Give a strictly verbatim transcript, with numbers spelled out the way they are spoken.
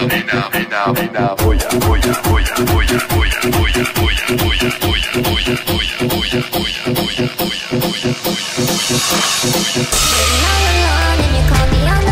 You're not alone and you call me on